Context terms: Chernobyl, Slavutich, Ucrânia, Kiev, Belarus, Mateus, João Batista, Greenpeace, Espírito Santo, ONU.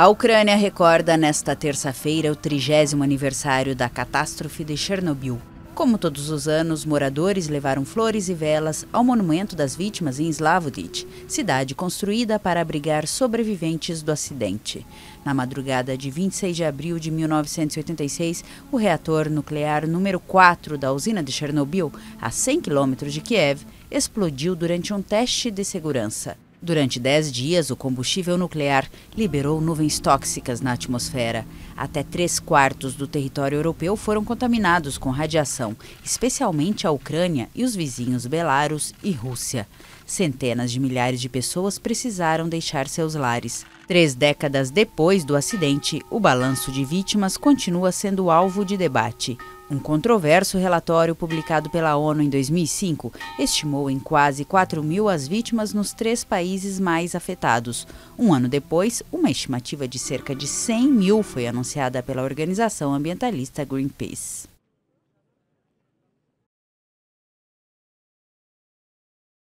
A Ucrânia recorda nesta terça-feira o 30º aniversário da catástrofe de Chernobyl. Como todos os anos, moradores levaram flores e velas ao monumento das vítimas em Slavutich, cidade construída para abrigar sobreviventes do acidente. Na madrugada de 26 de abril de 1986, o reator nuclear número 4 da usina de Chernobyl, a 100 quilômetros de Kiev, explodiu durante um teste de segurança. Durante 10 dias, o combustível nuclear liberou nuvens tóxicas na atmosfera. Até 3/4 do território europeu foram contaminados com radiação, especialmente a Ucrânia e os vizinhos Belarus e Rússia. Centenas de milhares de pessoas precisaram deixar seus lares. 3 décadas depois do acidente, o balanço de vítimas continua sendo alvo de debate. Um controverso relatório publicado pela ONU em 2005 estimou em quase 4.000 as vítimas nos 3 países mais afetados. Um ano depois, uma estimativa de cerca de 100.000 foi anunciada pela organização ambientalista Greenpeace.